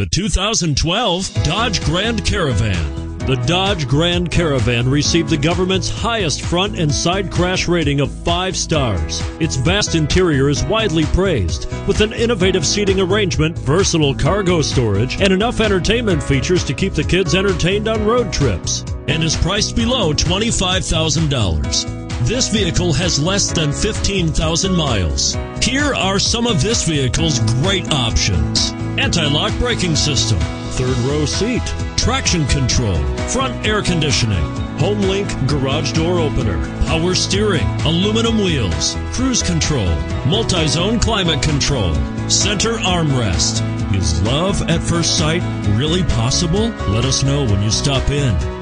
The 2012 Dodge Grand Caravan. The Dodge Grand Caravan received the government's highest front and side crash rating of 5 stars. Its vast interior is widely praised, with an innovative seating arrangement, versatile cargo storage, and enough entertainment features to keep the kids entertained on road trips, and is priced below $25,000. This vehicle has less than 15,000 miles. Here are some of this vehicle's great options: anti-lock braking system, third row seat, traction control, front air conditioning, HomeLink garage door opener, power steering, aluminum wheels, cruise control, multi-zone climate control, center armrest. Is love at first sight really possible? Let us know when you stop in.